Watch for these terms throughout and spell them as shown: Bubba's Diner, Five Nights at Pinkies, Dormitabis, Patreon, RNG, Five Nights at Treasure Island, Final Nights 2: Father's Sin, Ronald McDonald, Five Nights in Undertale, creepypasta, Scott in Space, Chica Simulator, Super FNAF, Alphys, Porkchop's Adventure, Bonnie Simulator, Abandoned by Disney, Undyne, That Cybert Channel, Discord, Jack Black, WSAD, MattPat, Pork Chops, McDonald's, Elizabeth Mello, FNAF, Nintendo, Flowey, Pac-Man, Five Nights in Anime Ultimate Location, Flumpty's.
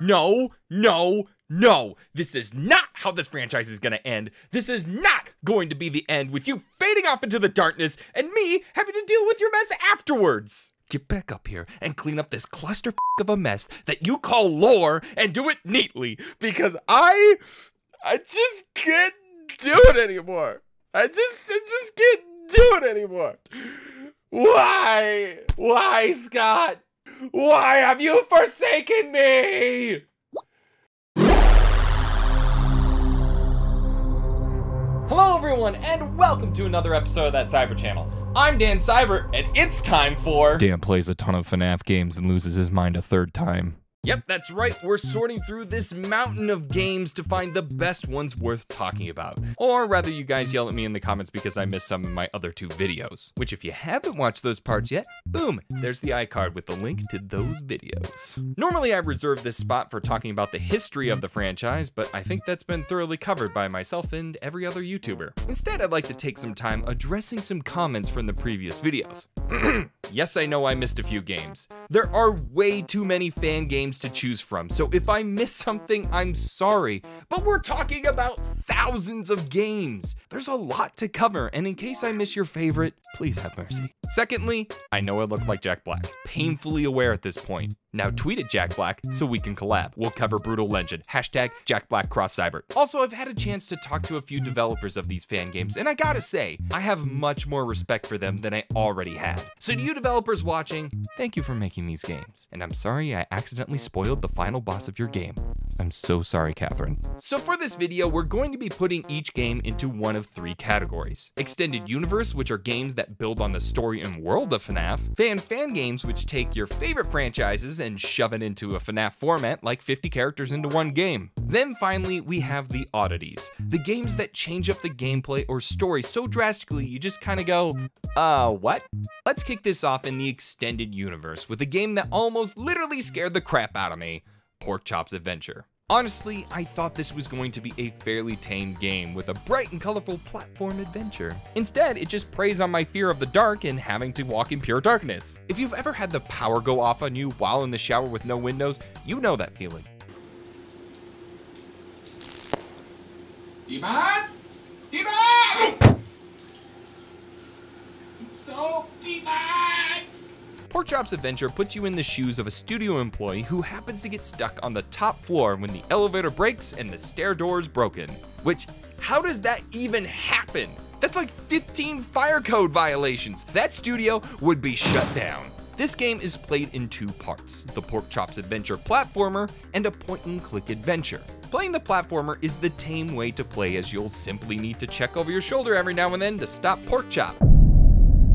No, no, no. This is not how this franchise is gonna end. This is not going to be the end with you fading off into the darkness and me having to deal with your mess afterwards. Get back up here and clean up this clusterfuck of a mess that you call lore and do it neatly, because I just can't do it anymore. I just can't do it anymore. Why? Why, Scott? Why have you forsaken me? Hello everyone, and welcome to another episode of That Cybert Channel. I'm Dan Cybert, and it's time for... Dan plays a ton of FNAF games and loses his mind a third time. Yep, that's right, we're sorting through this mountain of games to find the best ones worth talking about. Or rather, you guys yell at me in the comments because I missed some in my other two videos. Which if you haven't watched those parts yet, boom, there's the iCard with the link to those videos. Normally I reserve this spot for talking about the history of the franchise, but I think that's been thoroughly covered by myself and every other YouTuber. Instead, I'd like to take some time addressing some comments from the previous videos. Yes, I know I missed a few games. There are way too many fan games to choose from, so if I miss something, I'm sorry. But we're talking about thousands of games. There's a lot to cover, and in case I miss your favorite, please have mercy. Secondly, I know I look like Jack Black. Painfully aware at this point. Now tweet at Jack Black so we can collab. We'll cover Brutal Legend. # Jack Black Cross Cybert. Also, I've had a chance to talk to a few developers of these fan games, and I gotta say, I have much more respect for them than I already had. So to you developers watching, thank you for making these games. And I'm sorry I accidentally spoiled the final boss of your game. I'm so sorry, Catherine. So for this video, we're going to be putting each game into one of three categories. Extended Universe, which are games that build on the story and world of FNAF. Fan games, which take your favorite franchises and shove it into a FNAF format, like 50 characters into one game. Then finally, we have the oddities, the games that change up the gameplay or story so drastically you just kind of go, what? Let's kick this off in the Extended Universe with a game that almost literally scared the crap out of me, Porkchop's Adventure. Honestly, I thought this was going to be a fairly tame game with a bright and colorful platform adventure. Instead, it just preys on my fear of the dark and having to walk in pure darkness. If you've ever had the power go off on you while in the shower with no windows, you know that feeling. Demat! So Demat! Porkchop's Adventure puts you in the shoes of a studio employee who happens to get stuck on the top floor when the elevator breaks and the stair door is broken. Which, how does that even happen? That's like 15 fire code violations. That studio would be shut down. This game is played in two parts, the Porkchop's Adventure platformer and a point-and-click adventure. Playing the platformer is the tame way to play, as you'll simply need to check over your shoulder every now and then to stop Porkchop.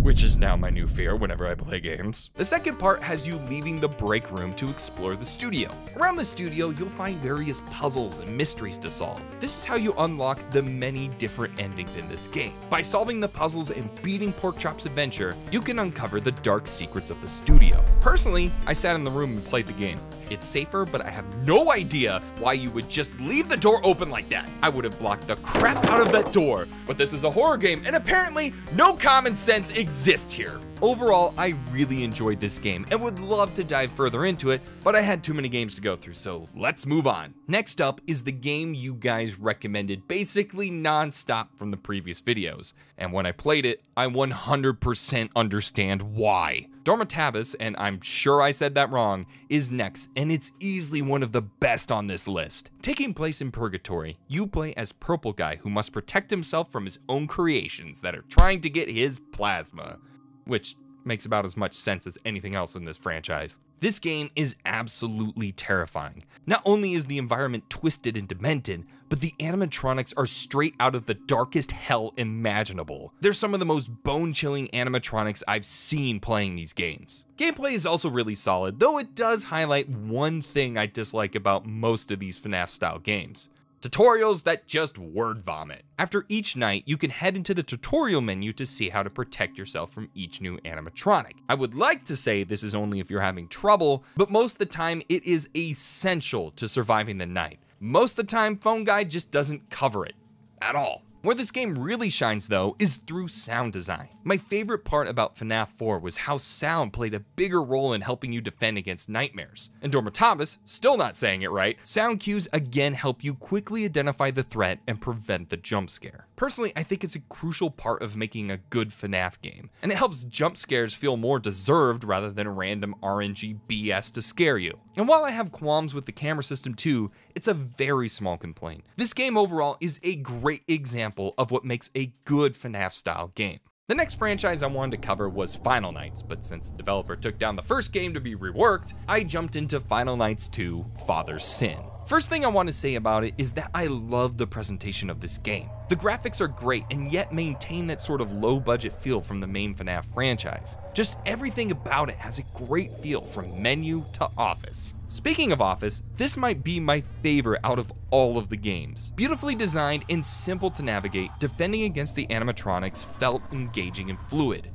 Which is now my new fear whenever I play games. The second part has you leaving the break room to explore the studio. Around the studio, you'll find various puzzles and mysteries to solve. This is how you unlock the many different endings in this game. By solving the puzzles and beating Porkchop's Adventure, you can uncover the dark secrets of the studio. Personally, I sat in the room and played the game. It's safer, but I have no idea why you would just leave the door open like that. I would have blocked the crap out of that door, but this is a horror game, and apparently no common sense exists here. Overall, I really enjoyed this game and would love to dive further into it, but I had too many games to go through, so let's move on. Next up is the game you guys recommended basically non-stop from the previous videos, and when I played it, I 100% understand why. Dormitabis, and I'm sure I said that wrong, is next, and it's easily one of the best on this list. Taking place in Purgatory, you play as Purple Guy who must protect himself from his own creations that are trying to get his plasma. Which makes about as much sense as anything else in this franchise. This game is absolutely terrifying. Not only is the environment twisted and demented, but the animatronics are straight out of the darkest hell imaginable. They're some of the most bone-chilling animatronics I've seen playing these games. Gameplay is also really solid, though it does highlight one thing I dislike about most of these FNAF-style games. Tutorials that just word vomit. After each night, you can head into the tutorial menu to see how to protect yourself from each new animatronic. I would like to say this is only if you're having trouble, but most of the time it is essential to surviving the night. Most of the time, Phone Guy just doesn't cover it at all. Where this game really shines though is through sound design. My favorite part about FNAF 4 was how sound played a bigger role in helping you defend against nightmares. And Dormitabis, still not saying it right, sound cues again help you quickly identify the threat and prevent the jump scare. Personally, I think it's a crucial part of making a good FNAF game, and it helps jump scares feel more deserved rather than random RNG BS to scare you. And while I have qualms with the camera system too, it's a very small complaint. This game overall is a great example of what makes a good FNAF style game. The next franchise I wanted to cover was Final Nights, but since the developer took down the first game to be reworked, I jumped into Final Nights 2: Father's Sin. First thing I want to say about it is that I love the presentation of this game. The graphics are great and yet maintain that sort of low budget feel from the main FNAF franchise. Just everything about it has a great feel from menu to office. Speaking of office, this might be my favorite out of all of the games. Beautifully designed and simple to navigate, defending against the animatronics felt engaging and fluid.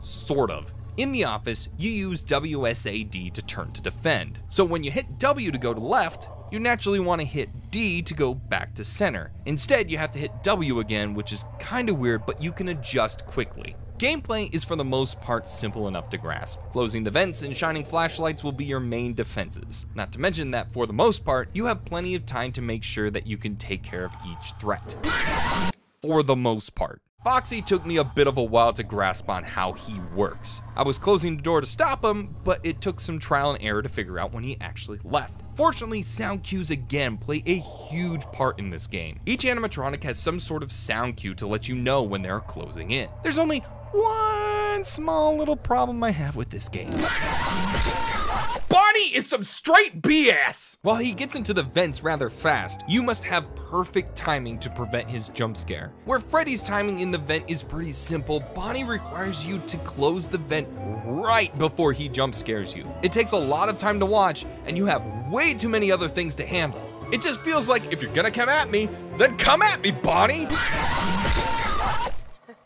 Sort of. In the office, you use WSAD to turn to defend. So when you hit W to go to left, you naturally want to hit D to go back to center. Instead, you have to hit W again, which is kind of weird, but you can adjust quickly. Gameplay is for the most part simple enough to grasp. Closing the vents and shining flashlights will be your main defenses. Not to mention that for the most part, you have plenty of time to make sure that you can take care of each threat. For the most part. Foxy took me a bit of a while to grasp on how he works. I was closing the door to stop him, but it took some trial and error to figure out when he actually left. Fortunately, sound cues again play a huge part in this game. Each animatronic has some sort of sound cue to let you know when they're closing in. There's only one small little problem I have with this game. Bonnie is some straight BS! While he gets into the vents rather fast, you must have perfect timing to prevent his jump scare. Where Freddy's timing in the vent is pretty simple, Bonnie requires you to close the vent right before he jump scares you. It takes a lot of time to watch, and you have way too many other things to handle. It just feels like, if you're gonna come at me, then come at me, Bonnie!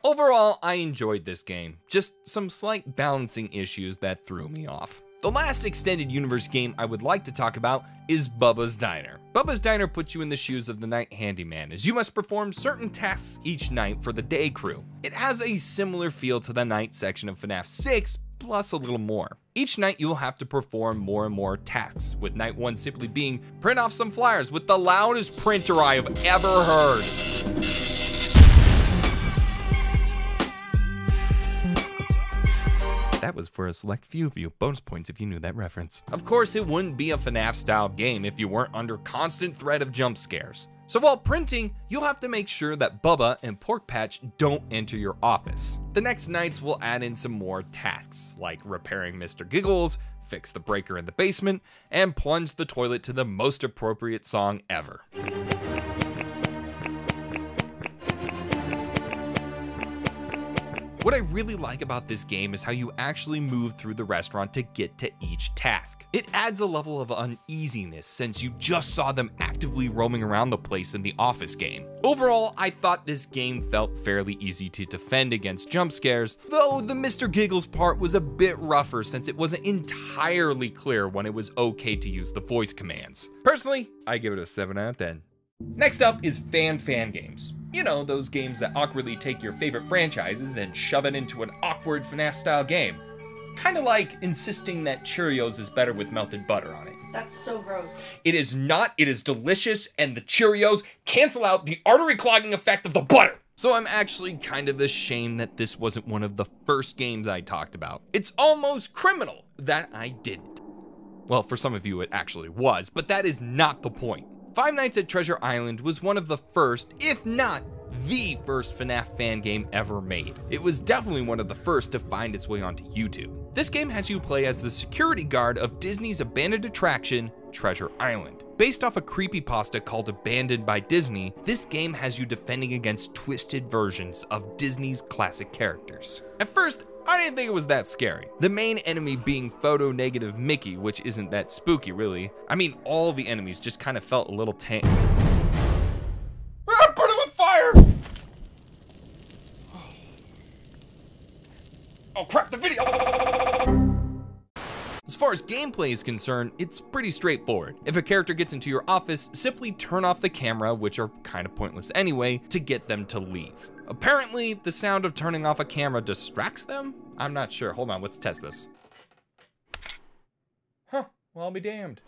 Overall, I enjoyed this game, just some slight balancing issues that threw me off. The last extended universe game I would like to talk about is Bubba's Diner. Bubba's Diner puts you in the shoes of the night handyman, as you must perform certain tasks each night for the day crew. It has a similar feel to the night section of FNAF 6, plus a little more. Each night you'll have to perform more and more tasks, with night one simply being print off some flyers with the loudest printer I have ever heard. That was for a select few of you, bonus points if you knew that reference. Of course, it wouldn't be a FNAF style game if you weren't under constant threat of jump scares. So while printing, you'll have to make sure that Bubba and Porkchop don't enter your office. The next nights will add in some more tasks, like repairing Mr. Giggles, fix the breaker in the basement, and plunge the toilet to the most appropriate song ever. What I really like about this game is how you actually move through the restaurant to get to each task. It adds a level of uneasiness since you just saw them actively roaming around the place in the office game. Overall, I thought this game felt fairly easy to defend against jump scares, though the Mr. Giggles part was a bit rougher since it wasn't entirely clear when it was okay to use the voice commands. Personally, I give it a 7 out of 10. Next up is fan games. You know, those games that awkwardly take your favorite franchises and shove it into an awkward FNAF style game. Kinda like insisting that Cheerios is better with melted butter on it. That's so gross. It is not, it is delicious, and the Cheerios cancel out the artery clogging effect of the butter. So I'm actually kind of ashamed that this wasn't one of the first games I talked about. It's almost criminal that I didn't. Well, for some of you it actually was, but that is not the point. Five Nights at Treasure Island was one of the first, if not the first FNAF fan game ever made. It was definitely one of the first to find its way onto YouTube. This game has you play as the security guard of Disney's abandoned attraction, Treasure Island. Based off a creepypasta called Abandoned by Disney, this game has you defending against twisted versions of Disney's classic characters. At first, I didn't think it was that scary. The main enemy being photo negative Mickey, which isn't that spooky really. I mean, all the enemies just kind of felt a little tame. Ah, burn it with fire! Oh crap, the video! As far as gameplay is concerned, it's pretty straightforward. If a character gets into your office, simply turn off the camera, which are kind of pointless anyway, to get them to leave. Apparently, the sound of turning off a camera distracts them? I'm not sure. Hold on, let's test this. Huh, well, I'll be damned.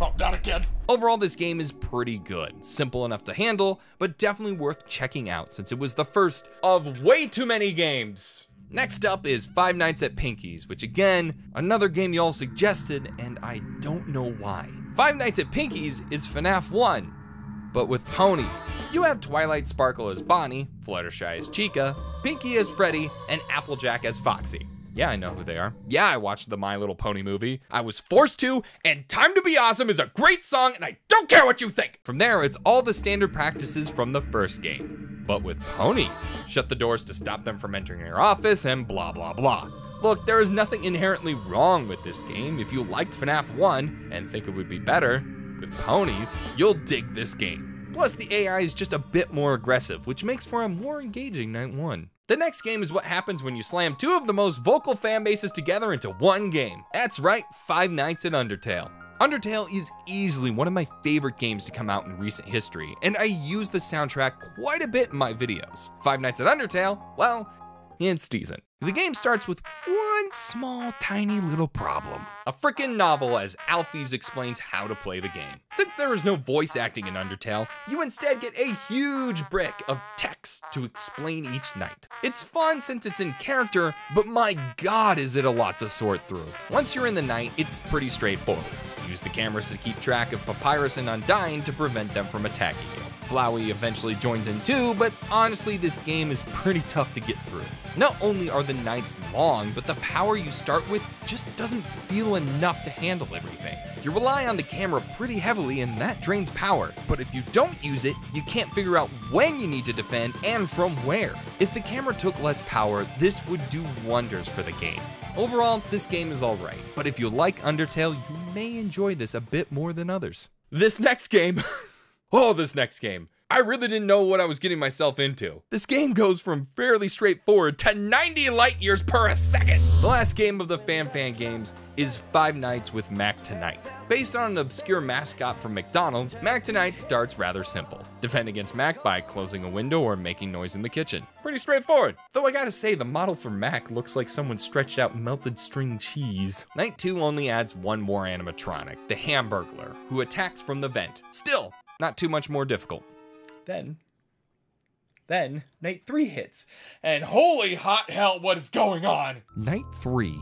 Oh, not again. Overall, this game is pretty good. Simple enough to handle, but definitely worth checking out since it was the first of way too many games. Next up is Five Nights at Pinkies, which again, another game y'all suggested, and I don't know why. Five Nights at Pinkies is FNAF 1, but with ponies. You have Twilight Sparkle as Bonnie, Fluttershy as Chica, Pinkie as Freddy, and Applejack as Foxy. Yeah, I know who they are. Yeah, I watched the My Little Pony movie. I was forced to, and Time to Be Awesome is a great song, and I don't care what you think. From there, it's all the standard practices from the first game, but with ponies. Shut the doors to stop them from entering your office, and blah, blah, blah. Look, there is nothing inherently wrong with this game. If you liked FNAF 1 and think it would be better with ponies, you'll dig this game. Plus, the AI is just a bit more aggressive, which makes for a more engaging Night 1. The next game is what happens when you slam two of the most vocal fan bases together into one game. That's right, Five Nights in Undertale. Undertale is easily one of my favorite games to come out in recent history, and I use the soundtrack quite a bit in my videos. Five Nights at Undertale, well, it's decent. The game starts with one small tiny little problem. A frickin' novel as Alphys explains how to play the game. Since there is no voice acting in Undertale, you instead get a huge brick of text to explain each night. It's fun since it's in character, but my god is it a lot to sort through. Once you're in the night, it's pretty straightforward. Use the cameras to keep track of Papyrus and Undyne to prevent them from attacking you. Flowey eventually joins in too, but honestly, this game is pretty tough to get through. Not only are the nights long, but the power you start with just doesn't feel enough to handle everything. You rely on the camera pretty heavily and that drains power, but if you don't use it, you can't figure out when you need to defend and from where. If the camera took less power, this would do wonders for the game. Overall, this game is alright, but if you like Undertale, you may enjoy this a bit more than others. This next game... Oh, this next game. I really didn't know what I was getting myself into. This game goes from fairly straightforward to 90 light years per second. The last game of the Fan games is Five Nights with Mac Tonight. Based on an obscure mascot from McDonald's, Mac Tonight starts rather simple. Defend against Mac by closing a window or making noise in the kitchen. Pretty straightforward. Though I gotta say, the model for Mac looks like someone stretched out melted string cheese. Night 2 only adds one more animatronic, the Hamburglar, who attacks from the vent. Still, not too much more difficult. Then night 3 hits, and holy hot hell, what is going on? Night 3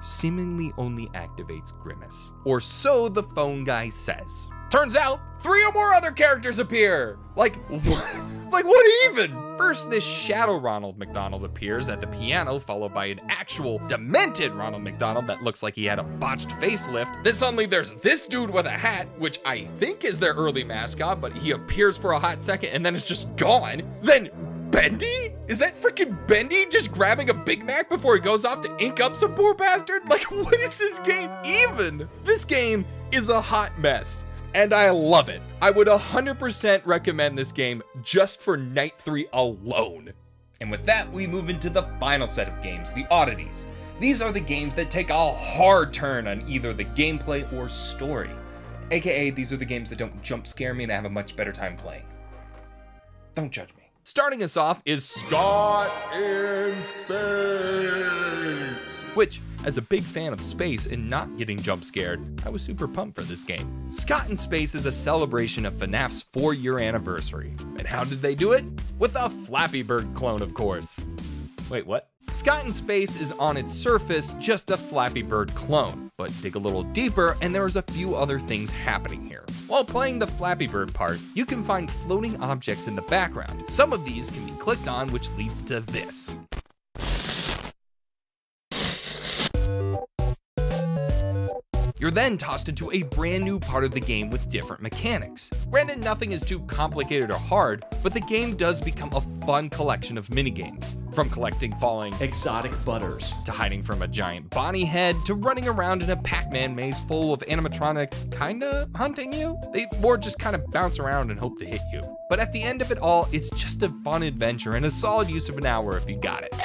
seemingly only activates Grimace, or so the phone guy says. Turns out, 3 or more other characters appear. Like, what? Like, what even? First, this shadow Ronald McDonald appears at the piano, followed by an actual demented Ronald McDonald that looks like he had a botched facelift. Then suddenly there's this dude with a hat, which I think is their early mascot, but he appears for a hot second and then it's just gone. Then Bendy? Is that freaking Bendy just grabbing a Big Mac before he goes off to ink up some poor bastard? Like, what is this game even? This game is a hot mess. And I love it. I would 100% recommend this game just for Night 3 alone. And with that, we move into the final set of games, the oddities. These are the games that take a hard turn on either the gameplay or story. AKA, these are the games that don't jump scare me and I have a much better time playing. Don't judge me. Starting us off is Scott in Space, which, as a big fan of space and not getting jump scared, I was super pumped for this game. Scott in Space is a celebration of FNAF's 4-year anniversary. And how did they do it? With a Flappy Bird clone, of course. Wait, what? Scott in Space is on its surface just a Flappy Bird clone, but dig a little deeper and there's a few other things happening here. While playing the Flappy Bird part, you can find floating objects in the background. Some of these can be clicked on, which leads to this. You're then tossed into a brand new part of the game with different mechanics. Granted, nothing is too complicated or hard, but the game does become a fun collection of minigames. From collecting falling exotic butters, to hiding from a giant Bonnie head, to running around in a Pac-Man maze full of animatronics kinda hunting you. They more just kinda bounce around and hope to hit you. But at the end of it all, it's just a fun adventure and a solid use of an hour if you got it.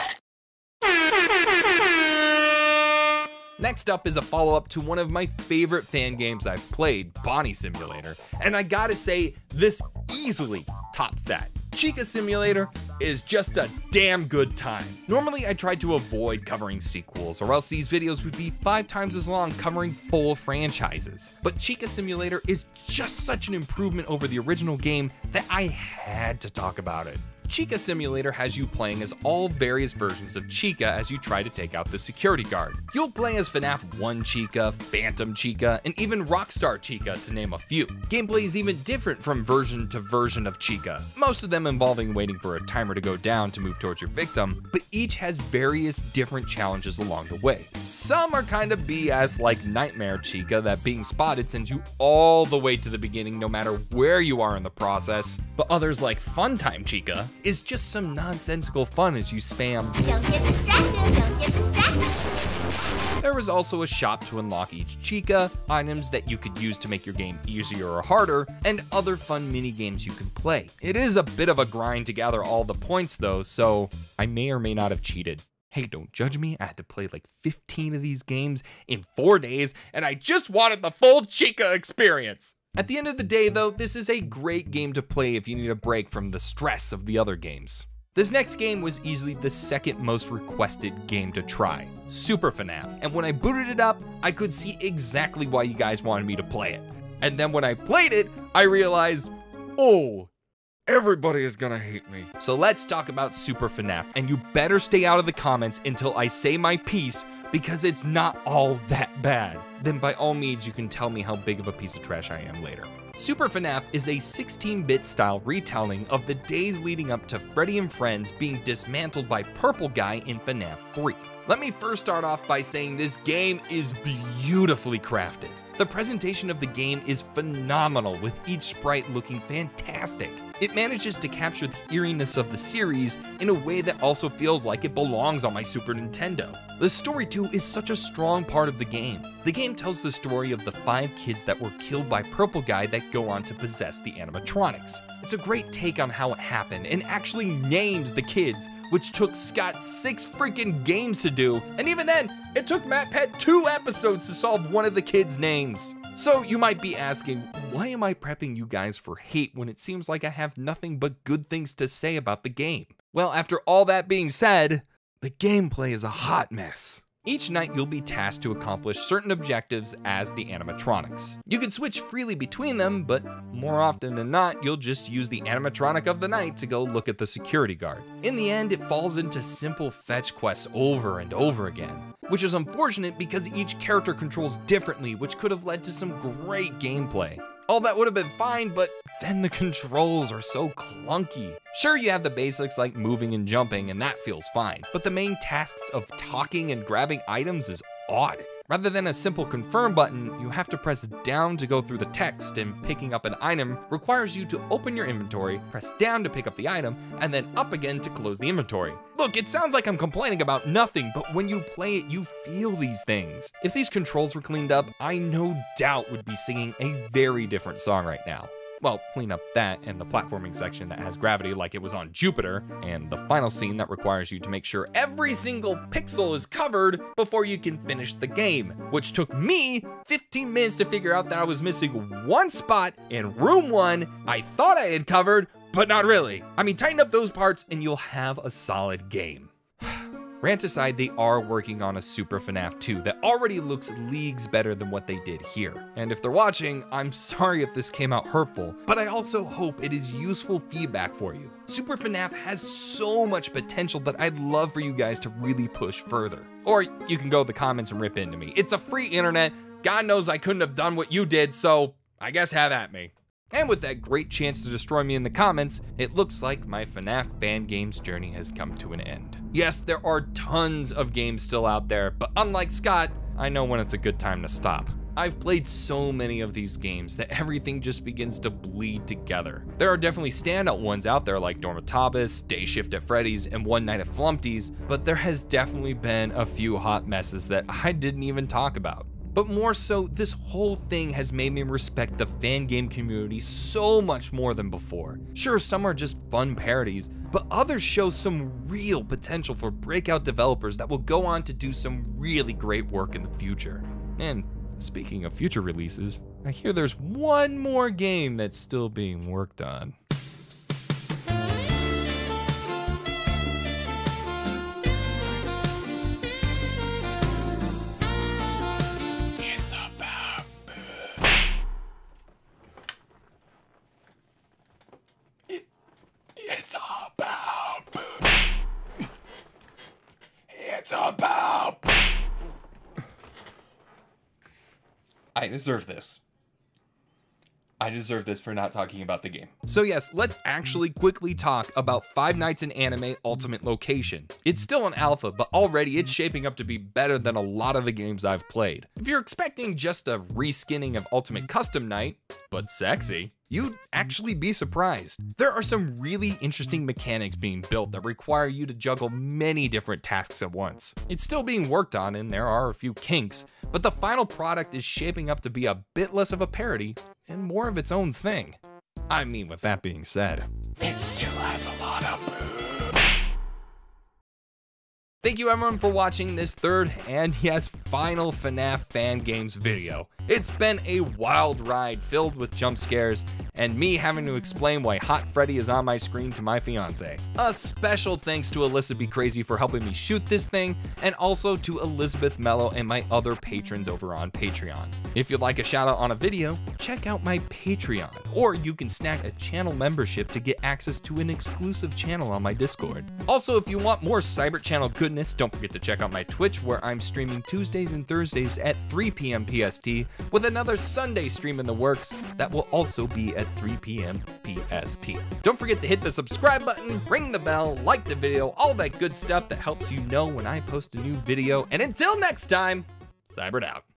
Next up is a follow-up to one of my favorite fan games I've played, Bonnie Simulator, and I gotta say, this easily tops that. Chica Simulator is just a damn good time. Normally I try to avoid covering sequels or else these videos would be 5 times as long covering full franchises. But Chica Simulator is just such an improvement over the original game that I had to talk about it. Chica Simulator has you playing as all various versions of Chica as you try to take out the security guard. You'll play as FNAF 1 Chica, Phantom Chica, and even Rockstar Chica, to name a few. Gameplay is even different from version to version of Chica, most of them involving waiting for a timer to go down to move towards your victim, but each has various different challenges along the way. Some are kind of BS like Nightmare Chica, that being spotted sends you all the way to the beginning no matter where you are in the process, but others like Funtime Chica is just some nonsensical fun as you spam. Don't get distracted, don't get distracted. There is also a shop to unlock each Chica, items that you could use to make your game easier or harder, and other fun mini games you can play. It is a bit of a grind to gather all the points though, so I may or may not have cheated. Hey, don't judge me, I had to play like 15 of these games in 4 days, and I just wanted the full Chica experience. At the end of the day though, this is a great game to play if you need a break from the stress of the other games. This next game was easily the second most requested game to try, Super FNAF, and when I booted it up, I could see exactly why you guys wanted me to play it. And then when I played it, I realized, oh, everybody is gonna hate me. So let's talk about Super FNAF, and you better stay out of the comments until I say my piece, because it's not all that bad. Then by all means you can tell me how big of a piece of trash I am later. Super FNAF is a 16-bit style retelling of the days leading up to Freddy and Friends being dismantled by Purple Guy in FNAF 3. Let me first start off by saying this game is beautifully crafted. The presentation of the game is phenomenal, with each sprite looking fantastic. It manages to capture the eeriness of the series in a way that also feels like it belongs on my Super Nintendo. The story too is such a strong part of the game. The game tells the story of the 5 kids that were killed by Purple Guy that go on to possess the animatronics. It's a great take on how it happened and actually names the kids, which took Scott 6 freaking games to do, and even then, it took MattPat 2 episodes to solve one of the kids' names. So you might be asking, why am I prepping you guys for hate when it seems like I have nothing but good things to say about the game? Well, after all that being said, the gameplay is a hot mess. Each night you'll be tasked to accomplish certain objectives as the animatronics. You can switch freely between them, but more often than not, you'll just use the animatronic of the night to go look at the security guard. In the end, it falls into simple fetch quests over and over again, which is unfortunate because each character controls differently, which could have led to some great gameplay. All that would have been fine, but then the controls are so clunky. Sure, you have the basics like moving and jumping, and that feels fine, but the main tasks of talking and grabbing items is odd. Rather than a simple confirm button, you have to press down to go through the text, and picking up an item requires you to open your inventory, press down to pick up the item, and then up again to close the inventory. Look, it sounds like I'm complaining about nothing, but when you play it, you feel these things. If these controls were cleaned up, I no doubt would be singing a very different song right now. Well, clean up that and the platforming section that has gravity like it was on Jupiter, and the final scene that requires you to make sure every single pixel is covered before you can finish the game, which took me 15 minutes to figure out that I was missing one spot in room 1 I thought I had covered, but not really. I mean, tighten up those parts and you'll have a solid game. Rant aside, they are working on a Super FNAF 2 that already looks leagues better than what they did here. And if they're watching, I'm sorry if this came out hurtful, but I also hope it is useful feedback for you. Super FNAF has so much potential that I'd love for you guys to really push further. Or you can go to the comments and rip into me. It's a free internet. God knows I couldn't have done what you did, so I guess have at me. And with that great chance to destroy me in the comments, it looks like my FNAF fan games journey has come to an end. Yes, there are tons of games still out there, but unlike Scott, I know when it's a good time to stop. I've played so many of these games that everything just begins to bleed together. There are definitely standout ones out there like Dormitabis, Day Shift at Freddy's, and One Night at Flumpty's, but there has definitely been a few hot messes that I didn't even talk about. But more so, this whole thing has made me respect the fan game community so much more than before. Sure, some are just fun parodies, but others show some real potential for breakout developers that will go on to do some really great work in the future. And speaking of future releases, I hear there's one more game that's still being worked on. I deserve this. I deserve this for not talking about the game. So yes, let's actually quickly talk about Five Nights in Anime Ultimate Location. It's still an alpha, but already it's shaping up to be better than a lot of the games I've played. If you're expecting just a reskinning of Ultimate Custom Night, but sexy, you'd actually be surprised. There are some really interesting mechanics being built that require you to juggle many different tasks at once. It's still being worked on and there are a few kinks, but the final product is shaping up to be a bit less of a parody and more of its own thing. I mean, with that being said, it still has a lot of boo. Thank you everyone for watching this third and yes, final FNAF fan games video. It's been a wild ride filled with jump scares and me having to explain why Hot Freddy is on my screen to my fiance. A special thanks to Alyssa Be Crazy for helping me shoot this thing and also to Elizabeth Mello and my other patrons over on Patreon. If you'd like a shout out on a video, check out my Patreon or you can snag a channel membership to get access to an exclusive channel on my Discord. Also, if you want more Cybert Channel goodness, don't forget to check out my Twitch where I'm streaming Tuesdays and Thursdays at 3 p.m. PST with another Sunday stream in the works that will also be at 3 p.m. PST. Don't forget to hit the subscribe button, ring the bell, like the video, all that good stuff that helps you know when I post a new video. And until next time, Cybert out.